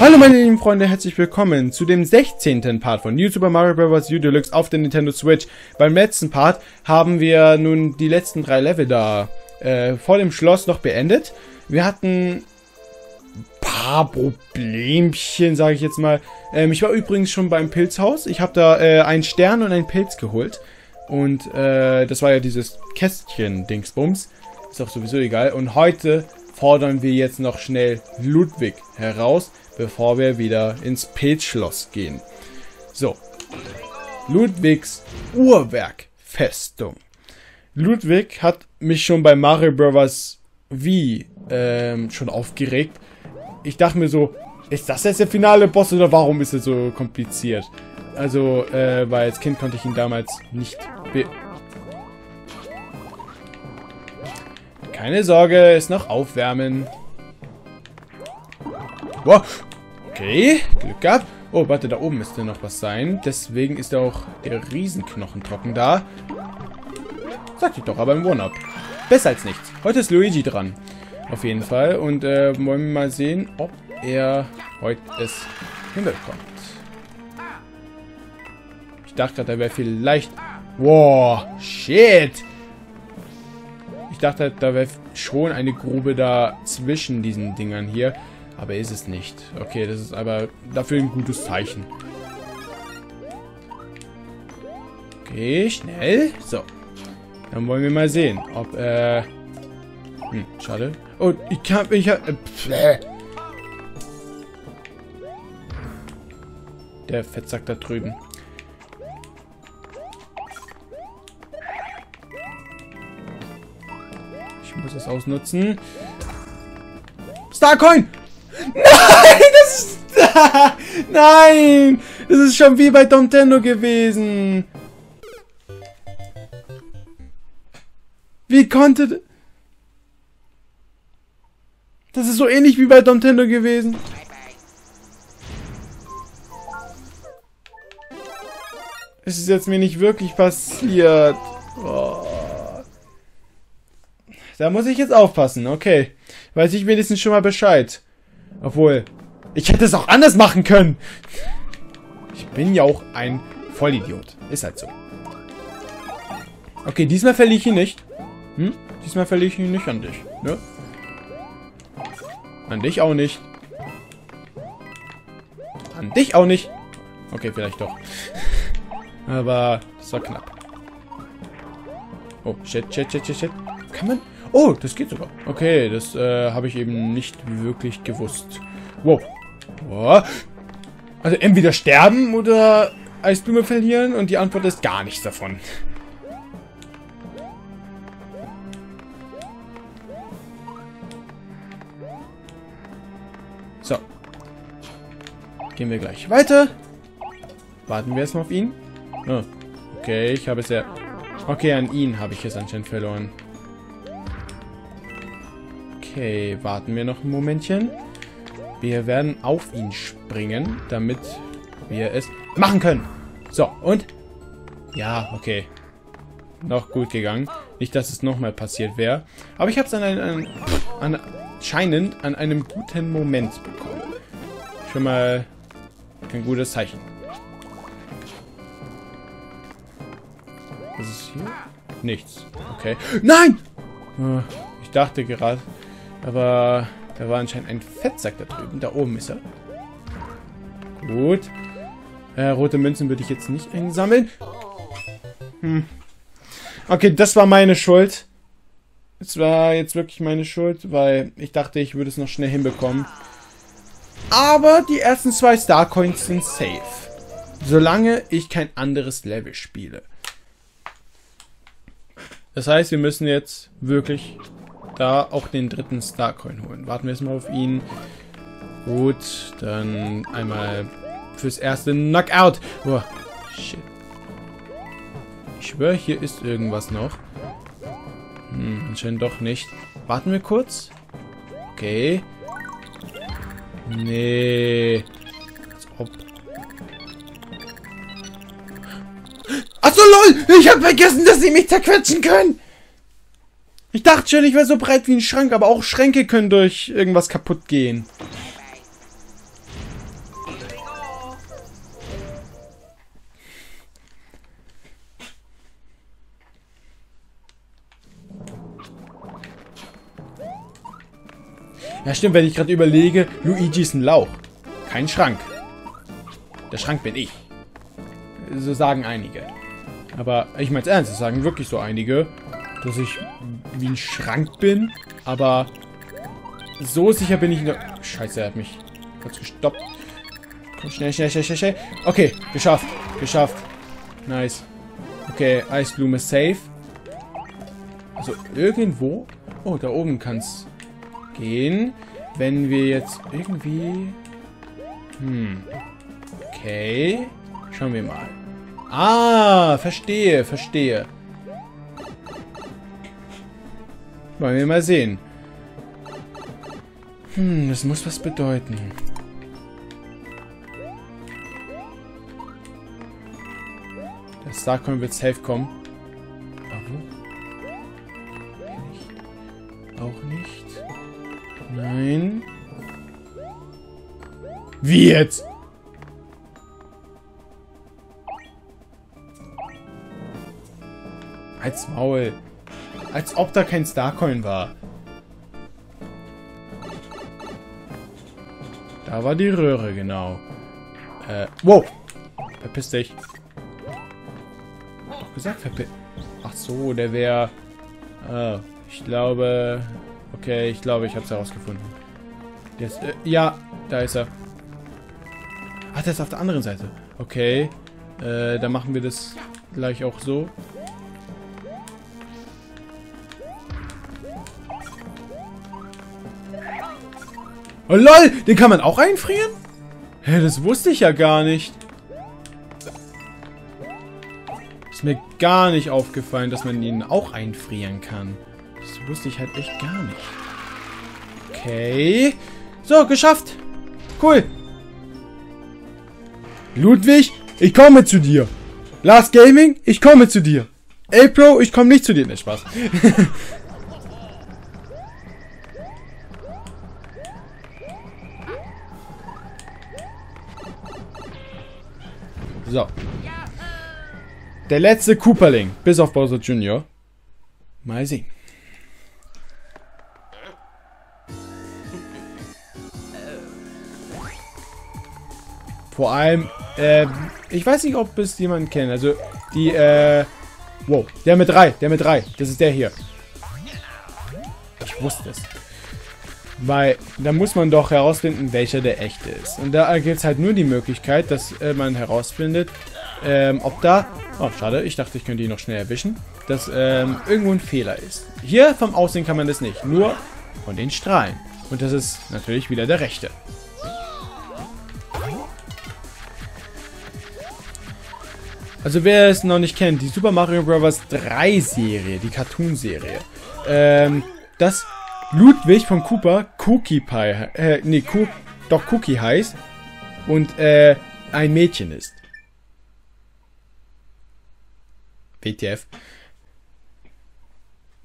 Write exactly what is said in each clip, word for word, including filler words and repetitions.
Hallo meine lieben Freunde, herzlich willkommen zu dem sechzehnten Part von New Super Mario Bros. U Deluxe auf der Nintendo Switch. Beim letzten Part haben wir nun die letzten drei Level da äh, vor dem Schloss noch beendet. Wir hatten ein paar Problemchen, sage ich jetzt mal. Ähm, ich war übrigens schon beim Pilzhaus. Ich habe da äh, einen Stern und einen Pilz geholt. Und äh, das war ja dieses Kästchen-Dingsbums. Ist auch sowieso egal. Und heute fordern wir jetzt noch schnell Ludwig heraus, bevor wir wieder ins Peach-Schloss gehen. So, Ludwigs Uhrwerkfestung. Ludwig hat mich schon bei Mario Bros. Wii ähm, schon aufgeregt. Ich dachte mir so, ist das jetzt der finale Boss oder warum ist er so kompliziert? Also, äh, weil als Kind konnte ich ihn damals nicht be... Keine Sorge, ist noch aufwärmen. Wow. Okay, Glück gehabt. Oh, warte, da oben müsste noch was sein. Deswegen ist auch der Riesenknochentrocken da. Sagte ich doch, aber im One-Up. Besser als nichts. Heute ist Luigi dran. Auf jeden Fall. Und äh, wollen wir mal sehen, ob er heute es hinbekommt. Ich dachte gerade, da wäre vielleicht... Wow, shit. Ich dachte, da wäre schon eine Grube da zwischen diesen Dingern hier. Aber ist es nicht. Okay, das ist aber dafür ein gutes Zeichen. Okay, schnell. So. Dann wollen wir mal sehen, ob, äh... Hm, schade. Oh, ich kann... Ich hab... Äh, Der Fettsack da drüben. Ich muss das ausnutzen. Starcoin! Nein, das ist... Nein! Das ist schon wie bei Domtendo gewesen. Wie konnte... Das ist so ähnlich wie bei Domtendo gewesen. Es ist jetzt mir nicht wirklich passiert. Oh. Da muss ich jetzt aufpassen, okay. Weiß ich wenigstens schon mal Bescheid. Obwohl, ich hätte es auch anders machen können. Ich bin ja auch ein Vollidiot. Ist halt so. Okay, diesmal verliere ich ihn nicht. Hm? Diesmal verliere ich ihn nicht an dich, ne? An dich auch nicht. An dich auch nicht. Okay, vielleicht doch. Aber das war knapp. Oh, shit, shit, shit, shit, shit. Kann man... Oh, das geht sogar. Okay, das äh, habe ich eben nicht wirklich gewusst. Wow. Wow. Also entweder sterben oder Eisblume verlieren und die Antwort ist gar nichts davon. So. Gehen wir gleich weiter. Warten wir erstmal auf ihn. Oh. Okay, ich habe es ja... Okay, an ihn habe ich es anscheinend verloren. Okay, warten wir noch ein Momentchen. Wir werden auf ihn springen, damit wir es machen können. So, und? Ja, okay. Noch gut gegangen. Nicht, dass es nochmal passiert wäre. Aber ich habe es an einem, an, anscheinend an einem guten Moment bekommen. Schon mal ein gutes Zeichen. Was ist hier? Nichts. Okay. Nein! Ich dachte gerade... Aber da war anscheinend ein Fettsack da drüben. Da oben ist er. Gut. Äh, rote Münzen würde ich jetzt nicht einsammeln. Hm. Okay, das war meine Schuld. Es war jetzt wirklich meine Schuld, weil ich dachte, ich würde es noch schnell hinbekommen. Aber die ersten zwei Starcoins sind safe. Solange ich kein anderes Level spiele. Das heißt, wir müssen jetzt wirklich... da auch den dritten Starcoin holen. Warten wir erstmal auf ihn. Gut, dann einmal fürs erste Knockout. Oh, shit. Ich schwöre, hier ist irgendwas noch. Hm, anscheinend doch nicht. Warten wir kurz. Okay. Nee. Als ob. Achso, lol! Ich habe vergessen, dass sie mich zerquetschen können! Ich dachte schon, ich wäre so breit wie ein Schrank, aber auch Schränke können durch irgendwas kaputt gehen. Ja stimmt, wenn ich gerade überlege, Luigi ist ein Lauch. Kein Schrank. Der Schrank bin ich. So sagen einige. Aber ich meine es ernst, das sagen wirklich so einige, dass ich wie ein Schrank bin, aber so sicher bin ich noch... Scheiße, er hat mich kurz gestoppt. Komm, schnell, schnell, schnell, schnell, schnell. Okay, geschafft, geschafft. Nice. Okay, Eisblume safe. Also irgendwo... Oh, da oben kann es gehen. Wenn wir jetzt irgendwie... Hm. Okay. Schauen wir mal. Ah, verstehe, verstehe. Wollen wir mal sehen. Hm, das muss was bedeuten. Der Starcoin wird safe kommen. Aber nicht. Auch nicht. Nein. Wie jetzt? Als Maul. Als ob da kein Starcoin war. Da war die Röhre, genau. Äh, wow. Verpiss dich. Doch gesagt, verpiss... Ach so, der wäre... Äh, ich glaube... Okay, ich glaube, ich hab's herausgefunden. Der ist, äh, ja, da ist er. Ach, der ist auf der anderen Seite. Okay. Äh, dann machen wir das gleich auch so. Oh lol, den kann man auch einfrieren? Hä, das wusste ich ja gar nicht. Ist mir gar nicht aufgefallen, dass man ihn auch einfrieren kann. Das wusste ich halt echt gar nicht. Okay. So, geschafft. Cool. Ludwig, ich komme zu dir. Last Gaming, ich komme zu dir. Ey, Bro, ich komme nicht zu dir. Ne, Spaß. So. Der letzte Cooperling. Bis auf Bowser Junior Mal sehen. Vor allem, äh, ich weiß nicht, ob es jemanden kennt. Also, die, äh, wow. Der mit drei. Der mit drei. Das ist der hier. Ich wusste es. Weil, da muss man doch herausfinden, welcher der echte ist. Und da gibt es halt nur die Möglichkeit, dass äh, man herausfindet, ähm, ob da... Oh, schade, ich dachte, ich könnte ihn noch schnell erwischen. Dass ähm, irgendwo ein Fehler ist. Hier vom Aussehen kann man das nicht. Nur von den Strahlen. Und das ist natürlich wieder der rechte. Also wer es noch nicht kennt, die Super Mario Bros. drei Serie, die Cartoon-Serie. Ähm, das... Ludwig von Cooper Cookie Pie, äh, nee, Ku doch Cookie heißt und, äh, ein Mädchen ist. W T F.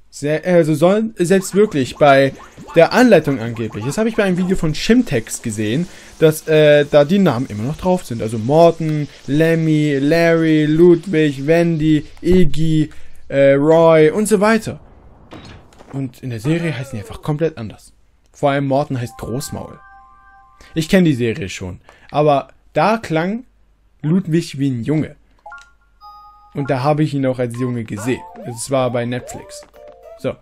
Sehr, also soll, selbst wirklich bei der Anleitung angeblich, das habe ich bei einem Video von Shimtex gesehen, dass, äh, da die Namen immer noch drauf sind. Also Morton, Lemmy, Larry, Ludwig, Wendy, Iggy, äh, Roy und so weiter. Und in der Serie heißen die einfach komplett anders. Vor allem Morton heißt Großmaul. Ich kenne die Serie schon. Aber da klang Ludwig wie ein Junge. Und da habe ich ihn auch als Junge gesehen. Es war bei Netflix. So.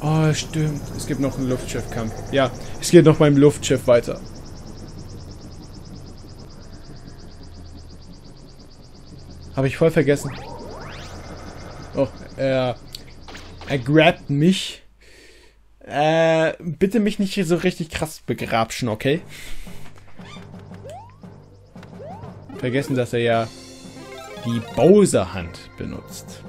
Oh, stimmt. Es gibt noch einen Luftschiffkampf. Ja, es geht noch beim Luftschiff weiter. Habe ich voll vergessen. Oh, äh... er grabt mich. Äh, bitte mich nicht so richtig krass begrapschen, okay? Vergessen, dass er ja die Bowser-Hand benutzt.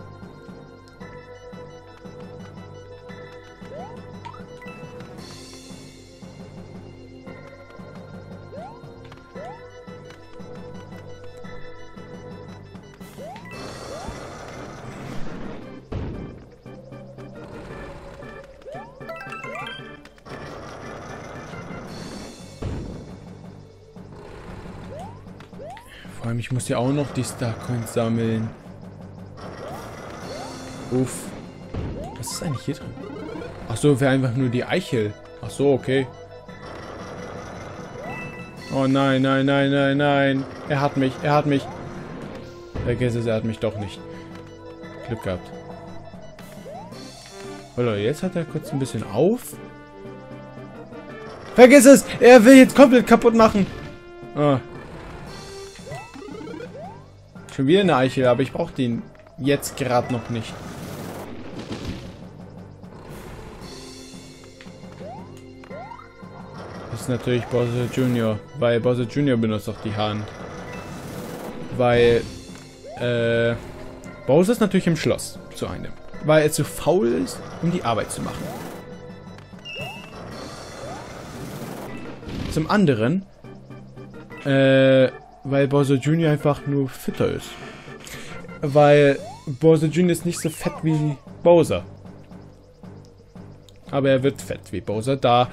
Ich muss ja auch noch die Starcoins sammeln. Uff. Was ist eigentlich hier drin? Achso, wäre einfach nur die Eichel. Ach so, okay. Oh nein, nein, nein, nein, nein. Er hat mich, er hat mich. Vergiss es, er hat mich doch nicht. Glück gehabt. Hallo, jetzt hat er kurz ein bisschen auf. Vergiss es! Er will jetzt komplett kaputt machen. Ah. Schon wieder eine Eichel, aber ich brauche den jetzt gerade noch nicht. Das ist natürlich Bowser Junior, weil Bowser Junior benutzt doch die Hand. Weil äh, Bowser ist natürlich im Schloss zu einem, weil er zu faul ist, um die Arbeit zu machen. Zum anderen, äh, weil Bowser Junior einfach nur fitter ist. Weil Bowser Junior ist nicht so fett wie Bowser. Aber er wird fett wie Bowser, da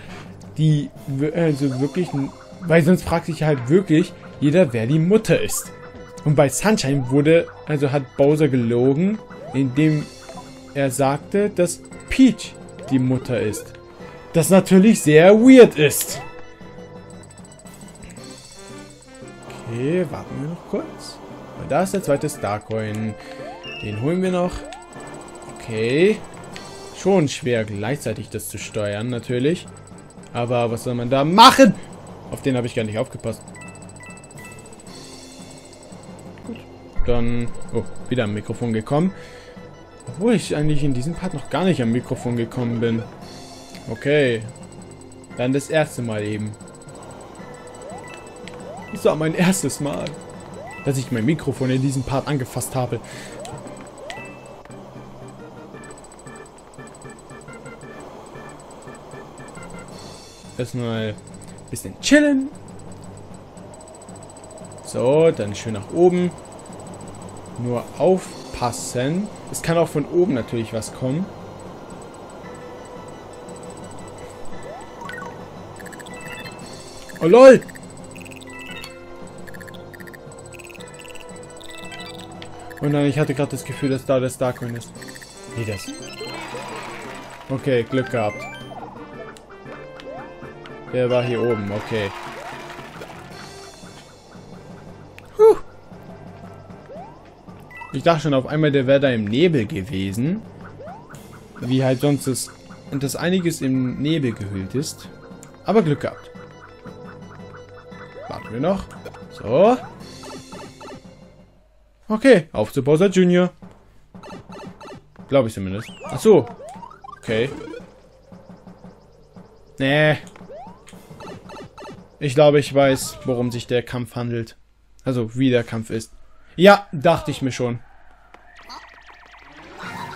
die, also wirklich, weil sonst fragt sich halt wirklich jeder, wer die Mutter ist. Und bei Sunshine wurde, also hat Bowser gelogen, indem er sagte, dass Peach die Mutter ist. Das natürlich sehr weird ist. Okay, warten wir noch kurz. Und da ist der zweite Starcoin. Den holen wir noch. Okay. Schon schwer, gleichzeitig das zu steuern, natürlich. Aber was soll man da machen? Auf den habe ich gar nicht aufgepasst. Gut. Dann... Oh, wieder am Mikrofon gekommen. Obwohl ich eigentlich in diesem Part noch gar nicht am Mikrofon gekommen bin. Okay. Dann das erste Mal eben. Das war mein erstes Mal, dass ich mein Mikrofon in diesem Part angefasst habe. Erstmal ein bisschen chillen. So, dann schön nach oben. Nur aufpassen. Es kann auch von oben natürlich was kommen. Oh lol! Und dann, ich hatte gerade das Gefühl, dass da der Starcoin ist. Nee, das. Okay, Glück gehabt. Der war hier oben, okay. Huh. Ich dachte schon auf einmal, der wäre da im Nebel gewesen. Wie halt sonst ist. Und dass einiges im Nebel gehüllt ist. Aber Glück gehabt. Warten wir noch. So. Okay, auf zu Bowser Junior Glaube ich zumindest. Ach so. Okay. Nee. Ich glaube, ich weiß, worum sich der Kampf handelt. Also, wie der Kampf ist. Ja, dachte ich mir schon.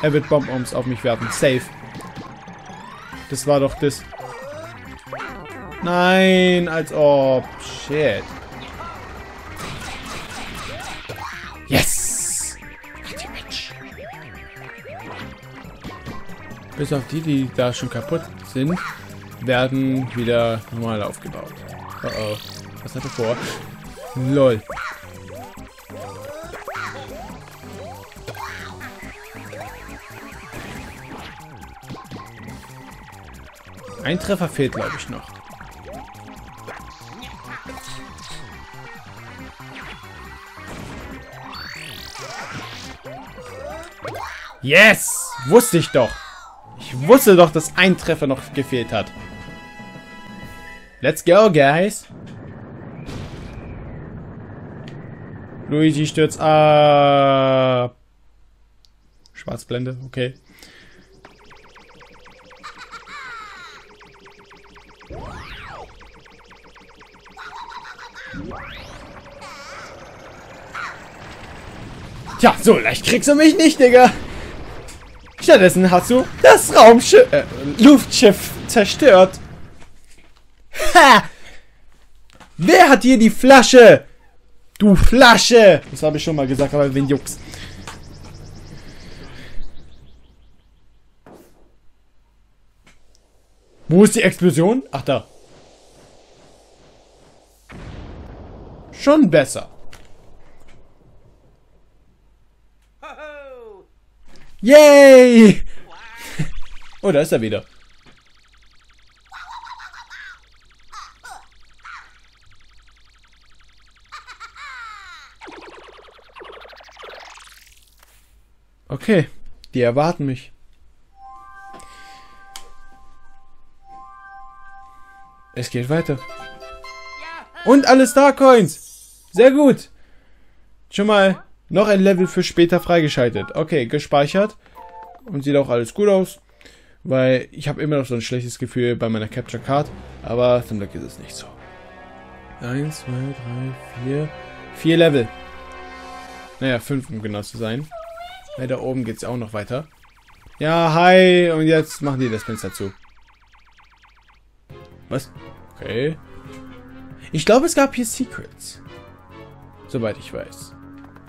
Er wird Bombombs auf mich werfen. Safe. Das war doch das... Nein, als ob... Shit. Yes! Bis auf die, die da schon kaputt sind, werden wieder normal aufgebaut. Oh oh. Was hat er vor? Lol. Ein Treffer fehlt, glaube ich, noch. Yes! Wusste ich doch. Ich wusste doch, dass ein Treffer noch gefehlt hat. Let's go, guys. Luigi stürzt ab. Schwarzblende, okay. Tja, so leicht kriegst du mich nicht, Digga. Stattdessen hast du das Raumschiff, äh, Luftschiff zerstört. Ha! Wer hat hier die Flasche? Du Flasche! Das habe ich schon mal gesagt, aber wen juckt's? Wo ist die Explosion? Ach, da. Schon besser. Yay! Oh, da ist er wieder. Okay, die erwarten mich. Es geht weiter. Und alle Star-Coins. Sehr gut. Schon mal noch ein Level für später freigeschaltet. Okay, gespeichert. Und sieht auch alles gut aus. Weil ich habe immer noch so ein schlechtes Gefühl bei meiner Capture Card. Aber zum Glück ist es nicht so. Eins, zwei, drei, vier. Vier Level. Naja, fünf, um genau zu sein. Ja, da oben geht es auch noch weiter. Ja, hi. Und jetzt machen die das Fenster zu. Was? Okay. Ich glaube, es gab hier Secrets. Soweit ich weiß.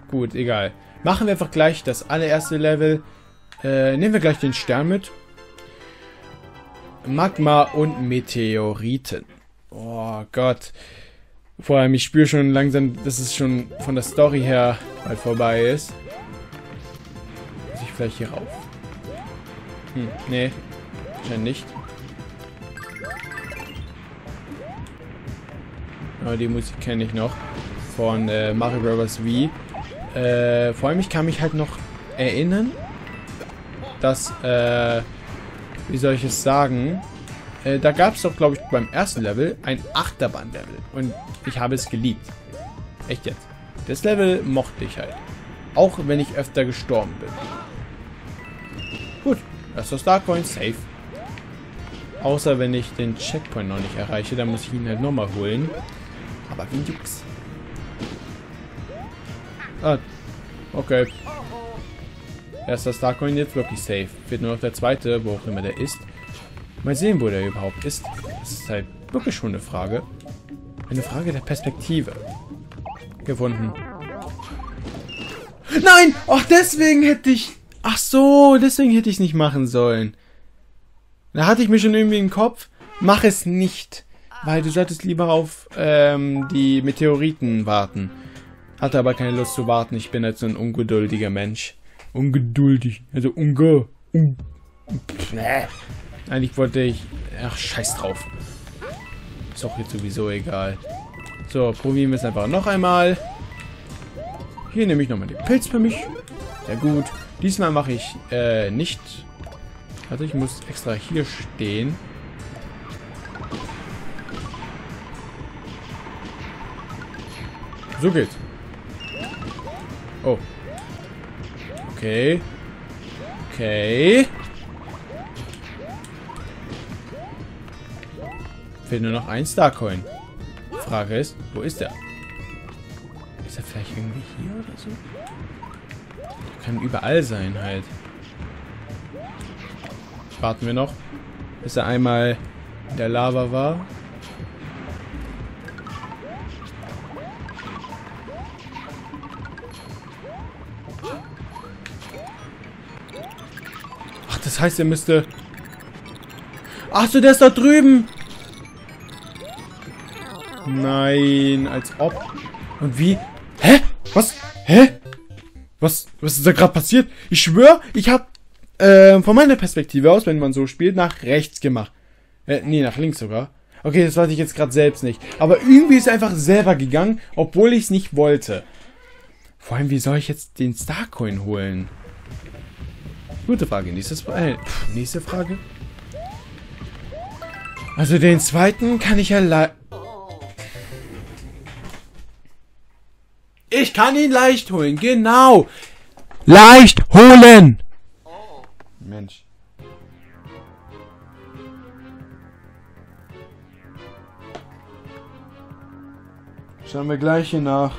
Gut, egal. Machen wir einfach gleich das allererste Level. Äh, nehmen wir gleich den Stern mit. Magma und Meteoriten. Oh Gott. Vor allem, ich spüre schon langsam, dass es schon von der Story her bald vorbei ist. Muss ich vielleicht hier rauf? Hm, nee. Scheint nicht. Aber die Musik kenne ich noch. Von äh, Mario Bros. U. Äh, vor allem, ich kann mich halt noch erinnern, dass, äh, wie soll ich es sagen, äh, da gab es doch, glaube ich, beim ersten Level ein Achterbahn-Level. Und ich habe es geliebt. Echt jetzt. Das Level mochte ich halt. Auch wenn ich öfter gestorben bin. Gut. Erster Starcoin, safe. Außer wenn ich den Checkpoint noch nicht erreiche, dann muss ich ihn halt nochmal holen. Aber wie juckt's? Ah, okay. Erster Starcoin jetzt wirklich safe. Wird nur noch der zweite, wo auch immer der ist. Mal sehen, wo der überhaupt ist. Das ist halt wirklich schon eine Frage. Eine Frage der Perspektive. Gefunden. Nein! Ach, deswegen hätte ich... Ach so, deswegen hätte ich es nicht machen sollen. Da hatte ich mir schon irgendwie im Kopf. Mach es nicht. Weil du solltest lieber auf ähm, die Meteoriten warten. Hatte aber keine Lust zu warten. Ich bin halt so ein ungeduldiger Mensch. Ungeduldig. Also unge... Un Bläh. Eigentlich wollte ich... Ach, scheiß drauf. Ist auch jetzt sowieso egal. So, probieren wir es einfach noch einmal. Hier nehme ich nochmal den Pilz für mich. Sehr gut. Diesmal mache ich äh, nicht... Also ich muss extra hier stehen. So geht's. Oh. Okay. Okay. Fehlt nur noch ein Starcoin. Frage ist, wo ist er? Ist er vielleicht irgendwie hier oder so? Der kann überall sein halt. Warten wir noch, bis er einmal in der Lava war. Ach, das heißt, er müsste... Ach so, der ist da drüben! Nein, als ob. Und wie? Hä? Was? Hä? Was, was ist da gerade passiert? Ich schwöre, ich hab... Ähm, von meiner Perspektive aus, wenn man so spielt, nach rechts gemacht. Äh, nee, nach links sogar. Okay, das weiß ich jetzt gerade selbst nicht. Aber irgendwie ist er einfach selber gegangen, obwohl ich es nicht wollte. Vor allem, wie soll ich jetzt den Starcoin holen? Gute Frage. Nächstes, äh, nächste Frage. Also den zweiten kann ich ja le- Ich kann ihn leicht holen, genau. Leicht holen! Mensch. Schauen wir gleich hier nach.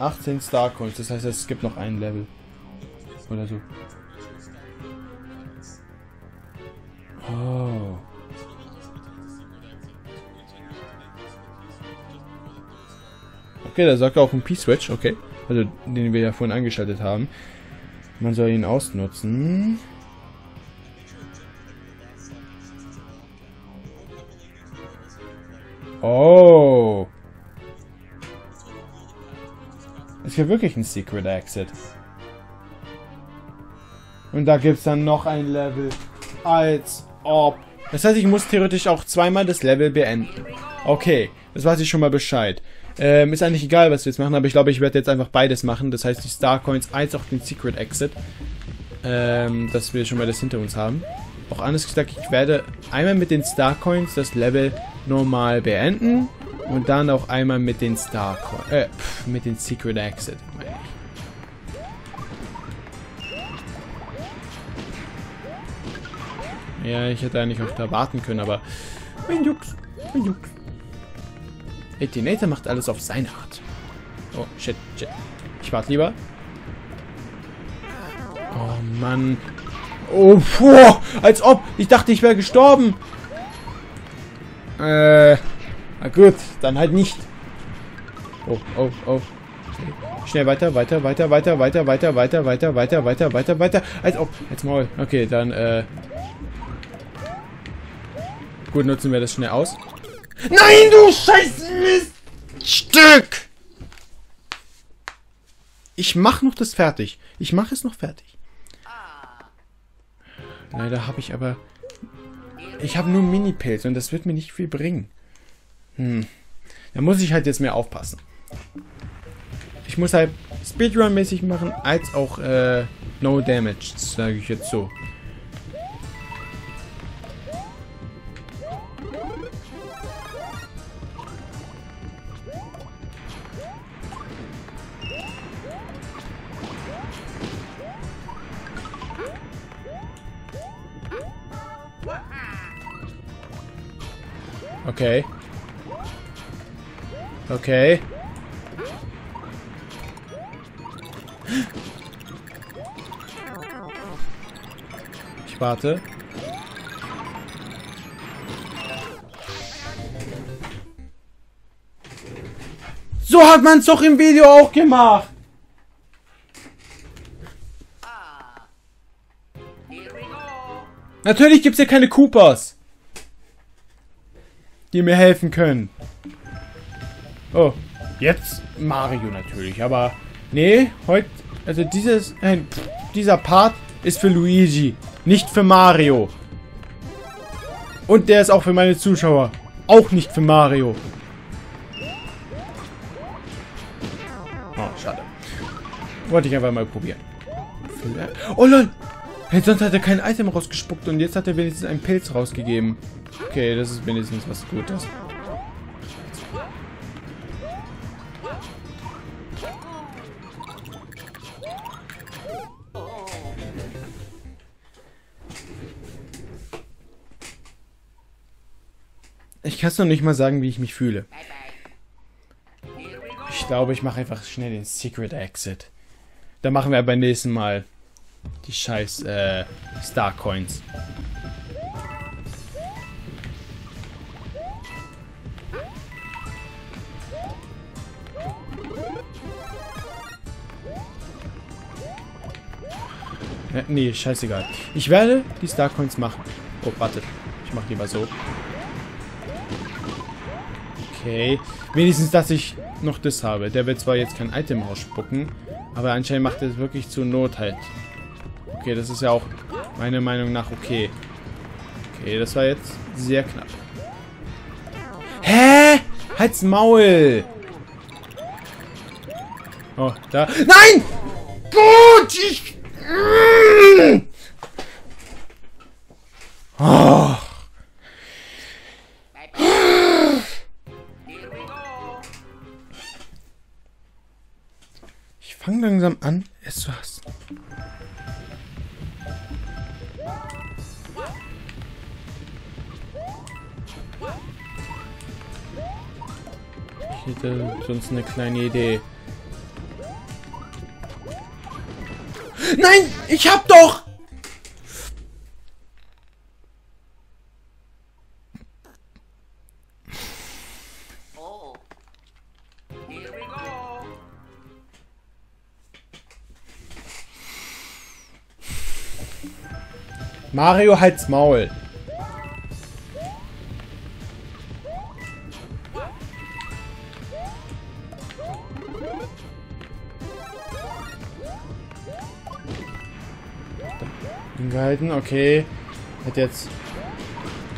achtzehn Starcoins, das heißt, es gibt noch ein Level. Oder so. Oh. Okay, da sagt er auch ein P-Switch, okay. Also, den wir ja vorhin angeschaltet haben. Man soll ihn ausnutzen. Oh. Es gibt wirklich einen Secret Exit. Und da gibt es dann noch ein Level. Als ob. Das heißt, ich muss theoretisch auch zweimal das Level beenden. Okay, das weiß ich schon mal Bescheid. Ähm, ist eigentlich egal, was wir jetzt machen, aber ich glaube, ich werde jetzt einfach beides machen. Das heißt, die Starcoins als auch den Secret Exit. Ähm, dass wir schon mal das hinter uns haben. Auch anders gesagt, ich werde einmal mit den Starcoins das Level normal beenden. Und dann auch einmal mit den Starcoins, äh, pff, mit den Secret Exit, meine ich. Ja, ich hätte eigentlich auch da warten können, aber... Mein Jux, mein Jux. Etinator macht alles auf seine Art. Oh, shit, shit. Ich warte lieber. Oh, Mann. Oh, boah, als ob. Ich dachte, ich wäre gestorben. Äh, na gut, dann halt nicht. Oh, oh, oh. Schnell weiter, weiter, weiter, weiter, weiter, weiter, weiter, weiter, weiter, weiter, weiter, weiter. Als ob. Jetzt mal. Okay, dann, äh... Gut, nutzen wir das schnell aus. Nein, du scheiß Miststück! Ich mach noch das fertig. Ich mache es noch fertig. Leider habe ich aber... Ich habe nur Mini-Pilze und das wird mir nicht viel bringen. Hm. Da muss ich halt jetzt mehr aufpassen. Ich muss halt Speedrun-mäßig machen, als auch äh, No Damage, sage ich jetzt so. Okay. Okay. Ich warte. So hat man es doch im Video auch gemacht. Natürlich gibt es hier keine Koopas, die mir helfen können. Oh, jetzt Mario natürlich, aber nee, heute, also dieses, äh, dieser Part ist für Luigi, nicht für Mario. Und der ist auch für meine Zuschauer, auch nicht für Mario. Oh, schade. Wollte ich einfach mal probieren. Oh lol, hey, sonst hat er kein Item rausgespuckt und jetzt hat er wenigstens einen Pilz rausgegeben. Okay, das ist wenigstens was Gutes. Ich kann es noch nicht mal sagen, wie ich mich fühle. Ich glaube, ich mache einfach schnell den Secret Exit. Da machen wir beim nächsten Mal die scheiß äh, Star Coins. Nee, scheißegal. Ich werde die Starcoins machen. Oh, warte. Ich mache lieber so. Okay. Wenigstens, dass ich noch das habe. Der wird zwar jetzt kein Item ausspucken, aber anscheinend macht er es wirklich zur Not halt. Okay, das ist ja auch meiner Meinung nach okay. Okay, das war jetzt sehr knapp. Hä? Halt's Maul! Oh, da... Nein! Gut! Ich... Oh. Ich fange langsam an, es zu hassen. Ich hätte sonst eine kleine Idee. Nein, ich hab doch! Oh. Here we go. Mario, halt's Maul. Okay, hat jetzt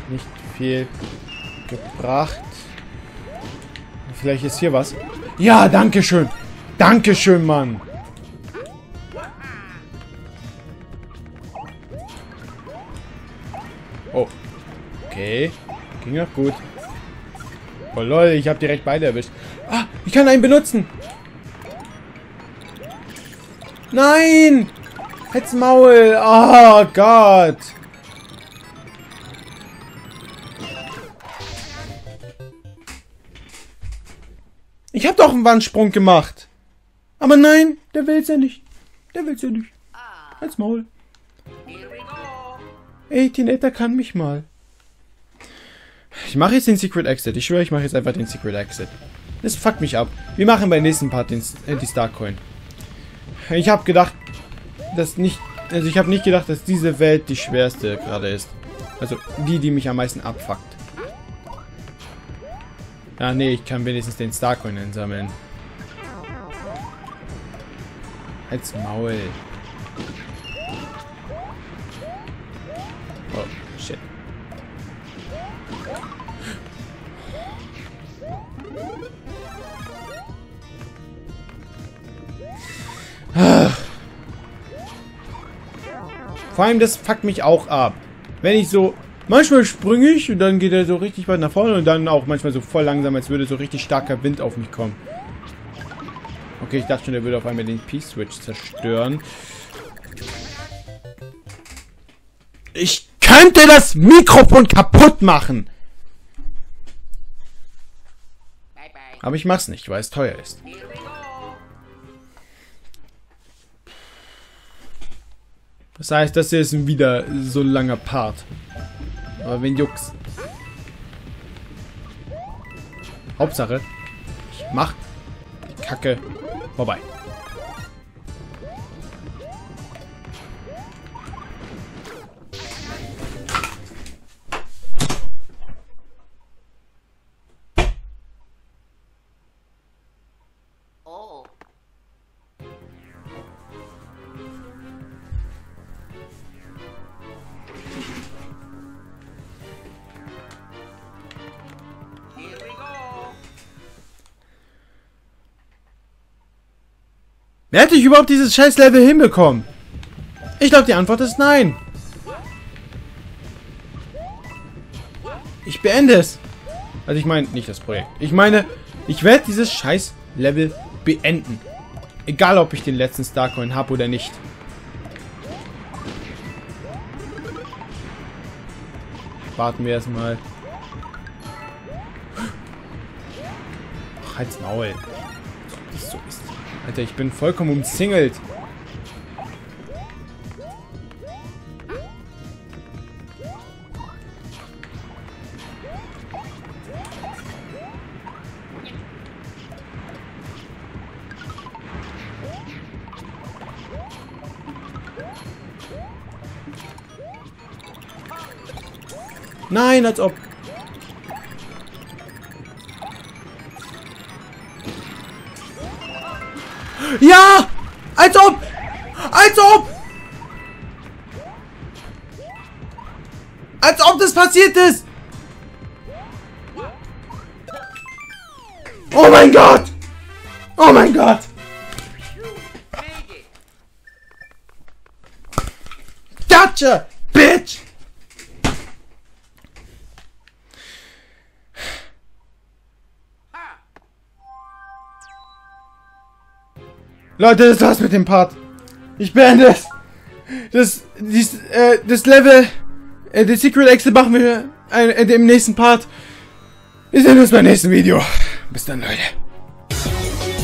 nicht viel gebracht. Vielleicht ist hier was. Ja, danke schön. Danke schön, Mann. Oh. Okay. Ging auch gut. Oh lol, ich habe direkt beide erwischt. Ah, ich kann einen benutzen. Nein! Halt's Maul! Oh Gott! Ich hab doch einen Wandsprung gemacht! Aber nein, der will's ja nicht. Der will's ja nicht. Halt's Maul. Etinator kann mich mal. Ich mache jetzt den Secret Exit. Ich schwöre, ich mache jetzt einfach den Secret Exit. Das fuckt mich ab. Wir machen beim nächsten Part den, äh, die Starcoin. Ich habe gedacht, dass nicht, also ich habe nicht gedacht, dass diese Welt die schwerste gerade ist. Also die, die mich am meisten abfuckt. Ah nee, ich kann wenigstens den Starcoin einsammeln. Halt's Maul. Oh, shit. Vor allem, das fuckt mich auch ab. Wenn ich so... Manchmal springe ich und dann geht er so richtig weit nach vorne und dann auch manchmal so voll langsam, als würde so richtig starker Wind auf mich kommen. Okay, ich dachte schon, der würde auf einmal den P-Switch zerstören. Ich könnte das Mikrofon kaputt machen! Aber ich mach's nicht, weil es teuer ist. Das heißt, das hier ist wieder so ein langer Part. Aber wen juckt's? Hauptsache, ich mach die Kacke vorbei. Hätte ich überhaupt dieses scheiß Level hinbekommen? Ich glaube, die Antwort ist nein. Ich beende es. Also ich meine, nicht das Projekt. Ich meine, ich werde dieses scheiß Level beenden. Egal, ob ich den letzten Starcoin habe oder nicht. Warten wir erstmal. Ach, halt's Maul. Das ist so ist. Alter, ich bin vollkommen umzingelt. Nein, als ob... Ja! Als ob! Als ob! Als ob das passiert ist! Oh mein Gott! Oh mein Gott! Gotcha, bitch! Leute, das war's mit dem Part. Ich beende es. Das, dies, äh, das Level, äh, den Secret Exit machen wir ein, äh, im nächsten Part. Wir sehen uns beim nächsten Video. Bis dann, Leute.